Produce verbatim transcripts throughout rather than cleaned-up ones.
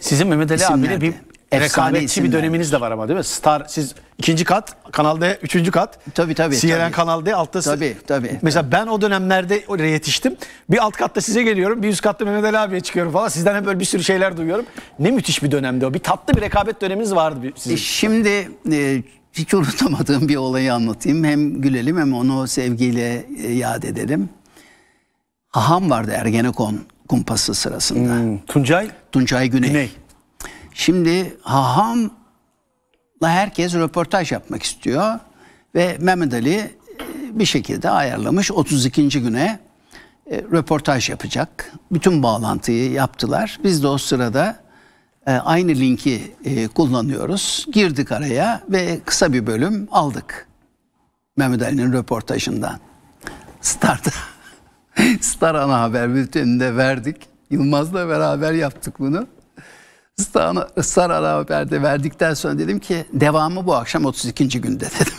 Sizin Mehmet Ali abiyle bir rekabetçi bir döneminiz de var ama değil mi? Star, siz ikinci kat, Kanal D üçüncü kat. Tabii tabii. C N N Kanal D altta. Tabii tabii. Mesela tabii. Ben o dönemlerde oraya yetiştim. Bir alt katta size geliyorum, bir üst katta Mehmet Ali abiye çıkıyorum falan. Sizden hep böyle bir sürü şeyler duyuyorum. Ne müthiş bir dönemdi o. Bir tatlı bir rekabet döneminiz vardı sizin. E şimdi e, hiç unutamadığım bir olayı anlatayım. Hem gülelim hem onu sevgiyle e, yad edelim. Haham vardı Ergenekon kumpası sırasında. Hmm, Tuncay? Tuncay Güney. Güney. Şimdi hahamla herkes röportaj yapmak istiyor ve Mehmet Ali bir şekilde ayarlamış otuz ikinci güne röportaj yapacak. Bütün bağlantıyı yaptılar. Biz de o sırada aynı linki kullanıyoruz. Girdik araya ve kısa bir bölüm aldık Mehmet Ali'nin röportajından. Star'da. Star ana haber bülteninde verdik. Yılmaz'la beraber yaptık bunu. Star ana haberde verdikten sonra dedim ki devamı bu akşam otuz ikinci günde dedim.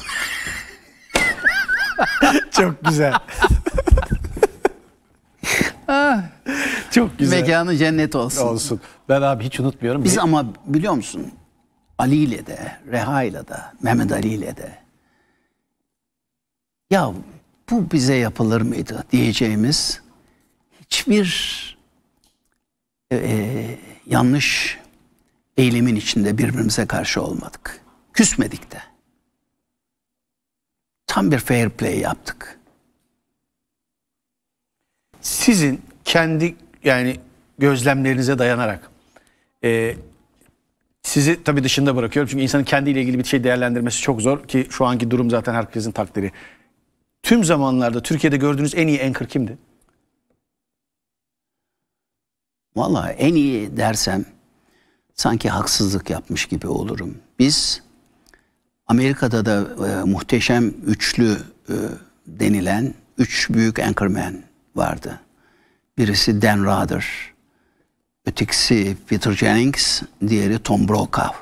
Çok güzel. Çok güzel. Mekanı cennet olsun. Olsun. Ben abi hiç unutmuyorum. Biz ama biliyor musun Ali ile de, Reha ile de, Mehmet Ali ile de ya bu bize yapılır mıydı diyeceğimiz hiçbir e, e, yanlış eylemin içinde birbirimize karşı olmadık. Küsmedik de. Tam bir fair play yaptık. Sizin kendi yani gözlemlerinize dayanarak e, sizi tabii dışında bırakıyorum. Çünkü insanın kendiyle ilgili bir şey değerlendirmesi çok zor ki şu anki durum zaten herkesin takdiri. Tüm zamanlarda Türkiye'de gördüğünüz en iyi anchor kimdi? Vallahi en iyi dersem sanki haksızlık yapmış gibi olurum. Biz Amerika'da da e, muhteşem üçlü e, denilen üç büyük anchorman vardı. Birisi Dan Rather, ötekisi Peter Jennings, diğeri Tom Brokaw.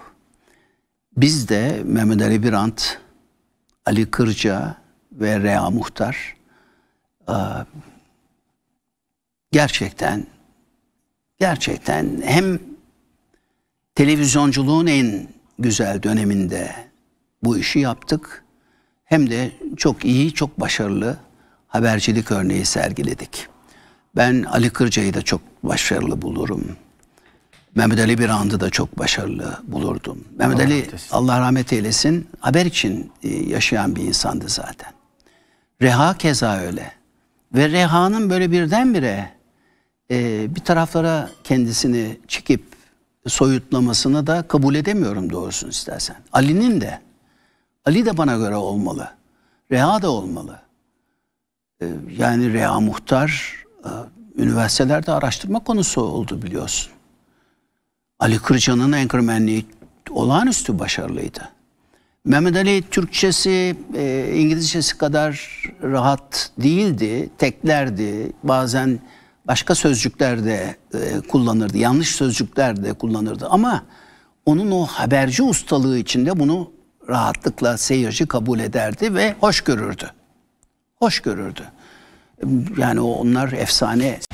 Biz de Mehmet Ali Birand, Ali Kırca ve Reha Muhtar e, gerçekten Gerçekten hem televizyonculuğun en güzel döneminde bu işi yaptık hem de çok iyi, çok başarılı habercilik örneği sergiledik. Ben Ali Kırca'yı da çok başarılı bulurum. Mehmet Ali Birand'ı da çok başarılı bulurdum. Mehmet Ali, Allah rahmet eylesin, haber için yaşayan bir insandı zaten. Reha keza öyle. Ve Reha'nın böyle birdenbire Ee, bir taraflara kendisini çekip soyutlamasını da kabul edemiyorum doğrusunu istersen. Ali'nin de. Ali de bana göre olmalı. Reha da olmalı. Ee, yani Reha Muhtar e, üniversitelerde araştırma konusu oldu biliyorsun. Ali Kırca'nın anchormanliği olağanüstü başarılıydı. Mehmet Ali Türkçesi, e, İngilizcesi kadar rahat değildi. Teklerdi. Bazen başka sözcükler de e, kullanırdı, yanlış sözcükler de kullanırdı ama onun o haberci ustalığı içinde bunu rahatlıkla seyirci kabul ederdi ve hoş görürdü. Hoş görürdü. Yani onlar efsane.